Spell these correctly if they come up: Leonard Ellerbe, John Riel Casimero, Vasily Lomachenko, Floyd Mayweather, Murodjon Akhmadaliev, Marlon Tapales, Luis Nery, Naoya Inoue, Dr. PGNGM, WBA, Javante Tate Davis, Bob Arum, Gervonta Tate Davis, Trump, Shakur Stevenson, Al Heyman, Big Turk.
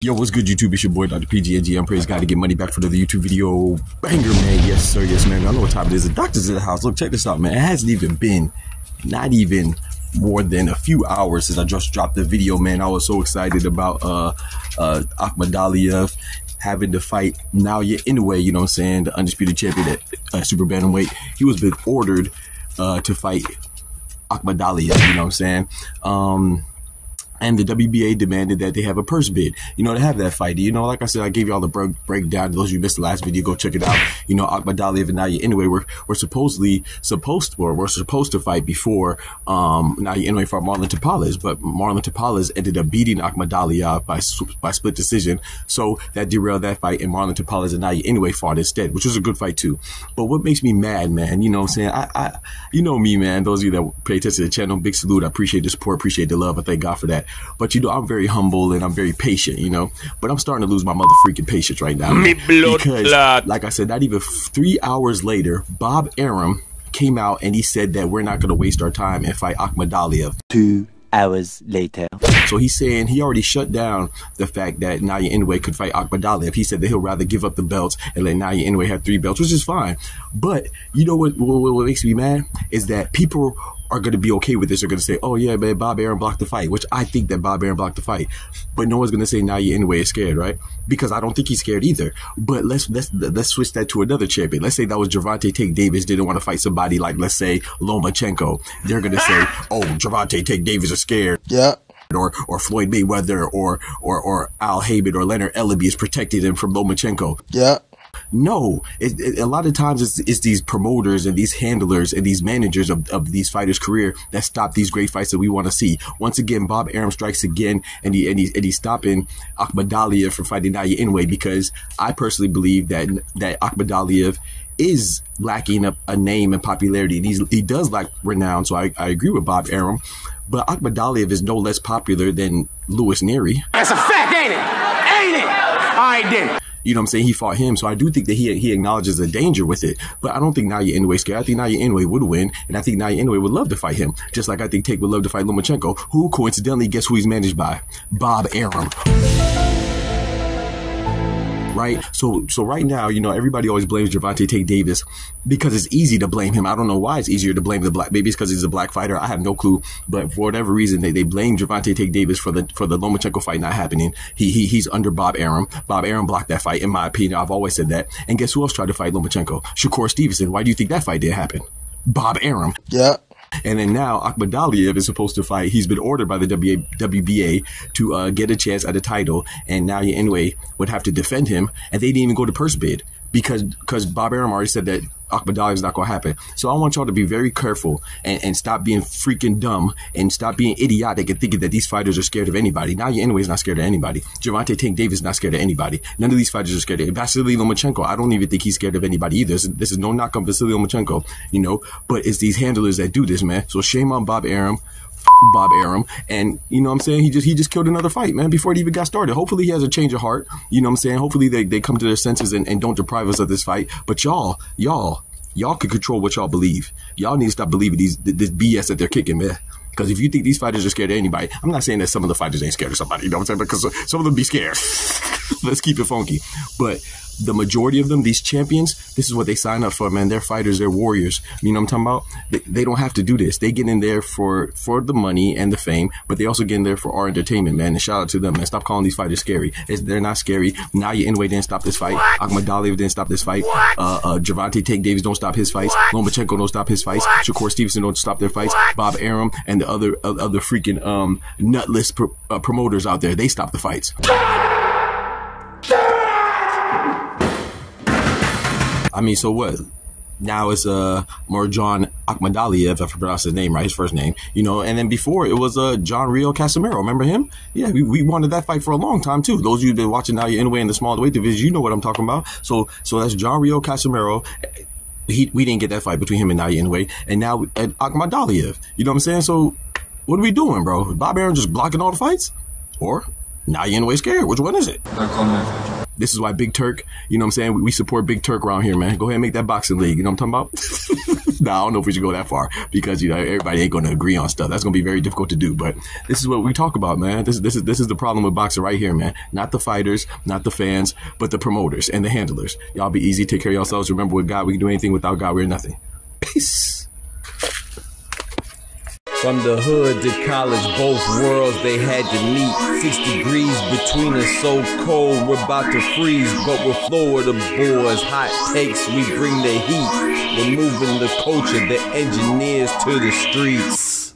Yo, what's good, YouTube? It's your boy, Dr. PGNGM. Praise God to get money back for another YouTube video. Banger, man. Yes, sir. Yes, man. I know what time it is. The doctor's in the house. Look, check this out, man. It hasn't even been, not even more than a few hours since I just dropped the video, man. I was so excited about Akhmadaliev having to fight Naoya Inoue, you know what I'm saying? The undisputed champion at super bantamweight. He was been ordered to fight Akhmadaliev, you know what I'm saying? And the WBA demanded that they have a purse bid, you know, to have that fight. You know, like I said, I gave you all the breakdown. Those of you who missed the last video, go check it out. You know, Akhmadaliev and Naoya Inoue were supposed to fight before Naoya Inoue fought Marlon Tapales, but Marlon Tapales ended up beating Akhmadaliev by split decision, so that derailed that fight, and Marlon Tapales and Naoya Inoue fought instead, which was a good fight too. But what makes me mad, man, you know what I'm saying? I you know me, man. Those of you that pay attention to the channel, big salute. I appreciate the support, appreciate the love. I thank God for that. But you know, I'm very humble and I'm very patient, you know, but I'm starting to lose my mother freaking patience right now, man, because like I said, not even 3 hours later, Bob Arum came out and he said that we're not going to waste our time and fight Akhmadaliev. 2 hours later. So he's saying he already shut down the fact that Naoya Inoue could fight Akhmadaliev. He said that he'll rather give up the belts and let Naoya Inoue have 3 belts, which is fine. But you know what makes me mad is that people are going to be okay with this. They're going to say, oh yeah, man, Bob Arum blocked the fight, which I think that Bob Arum blocked the fight. But no one's going to say Naoya Inoue is scared, right? Because I don't think he's scared either. But let's switch that to another champion. Let's say that was Javante Tate Davis didn't want to fight somebody like, let's say, Lomachenko. They're going to say, oh, Javante Tate Davis is scared. Yeah. Or Floyd Mayweather or Al Heyman or Leonard Ellerbe is protecting him from Lomachenko. Yeah. No, a lot of times it's these promoters and these handlers and these managers of these fighters' career that stop these great fights that we want to see. Once again, Bob Arum strikes again, and he's stopping Akhmadaliev from fighting Naoya Inoue, because I personally believe that Akhmadaliev is lacking a name and popularity, and he does lack renown. So I agree with Bob Arum, but Akhmadaliev is no less popular than Luis Nery. That's a fact, ain't it? Ain't it? I didn't. You know what I'm saying? He fought him. So I do think that he acknowledges the danger with it. But I don't think Naoya Inoue's scared. I think Naoya Inoue would win. And I think Naoya Inoue would love to fight him. Just like I think Tate would love to fight Lomachenko, who coincidentally, guess who he's managed by? Bob Arum. Right? So right now, you know, everybody always blames Gervonta Tate Davis because it's easy to blame him. I don't know why it's easier to blame the black. Maybe it's because he's a black fighter. I have no clue. But for whatever reason, they blame Gervonta Tate Davis for the Lomachenko fight not happening. He's under Bob Arum. Bob Arum blocked that fight, in my opinion. I've always said that. And guess who else tried to fight Lomachenko? Shakur Stevenson. Why do you think that fight didn't happen? Bob Arum. Yeah. And then now Akhmadaliev is supposed to fight. He's been ordered by the WBA to get a chance at a title, and now Naoya Inoue would have to defend him, and they didn't even go to purse bid because Bob Arum already said that Akhmadaliev is not going to happen. So I want y'all to be very careful and stop being freaking dumb and stop being idiotic and thinking that these fighters are scared of anybody. Naoya Inoue is not scared of anybody. Javante Tate Davis is not scared of anybody. None of these fighters are scared of anybody. Vasily Lomachenko, I don't even think he's scared of anybody either. This is no knock on Vasily Lomachenko, you know, but it's these handlers that do this, man. So shame on Bob Arum. Bob Arum, and you know what I'm saying, he just killed another fight, man, before it even got started. Hopefully he has a change of heart, you know what I'm saying. Hopefully they come to their senses and don't deprive us of this fight. But y'all can control what y'all believe. Y'all need to stop believing this BS that they're kicking, man. Because if you think these fighters are scared of anybody, I'm not saying that some of the fighters ain't scared of somebody, you know what I'm saying, because some of them be scared. Let's keep it funky. But the majority of them, these champions, this is what they sign up for, man. They're fighters, they're warriors. You know what I'm talking about? They don't have to do this. They get in there for the money and the fame, but they also get in there for our entertainment, man. And shout out to them, man. Stop calling these fighters scary. They're not scary. Naoya Inoue didn't stop this fight. Akhmadaliev didn't stop this fight. Javante Tate Davis don't stop his fights. Lomachenko don't stop his fights. Shakur Stevenson don't stop their fights. Bob Arum and the other freaking nutless promoters out there, they stop the fights. I mean, so what? Now it's Murodjon Akhmadaliev, if I pronounce his name right, his first name, you know. And then before it was John Riel Casimero. Remember him? Yeah, we wanted that fight for a long time too. Those of you that are watching now, you're anyway in the small weight division, you know what I'm talking about. So that's John Riel Casimero. We didn't get that fight between him and Naoya Inoue, and now Akhmadaliev. You know what I'm saying? So what are we doing, bro? Bob Arum just blocking all the fights, or Naoya Inoue scared? Which one is it? This is why Big Turk, you know what I'm saying? We support Big Turk around here, man. Go ahead and make that boxing league. You know what I'm talking about? Nah, I don't know if we should go that far because, you know, everybody ain't going to agree on stuff. That's going to be very difficult to do. But this is what we talk about, man. This is the problem with boxing right here, man. Not the fighters, not the fans, but the promoters and the handlers. Y'all be easy. Take care of yourselves. Remember, with God, we can do anything. Without God, we're nothing. Peace. From the hood to college, both worlds they had to meet. 6 degrees between us, so cold, we're about to freeze. But with Florida boys, hot takes, we bring the heat. We're moving the culture, the engineers to the streets.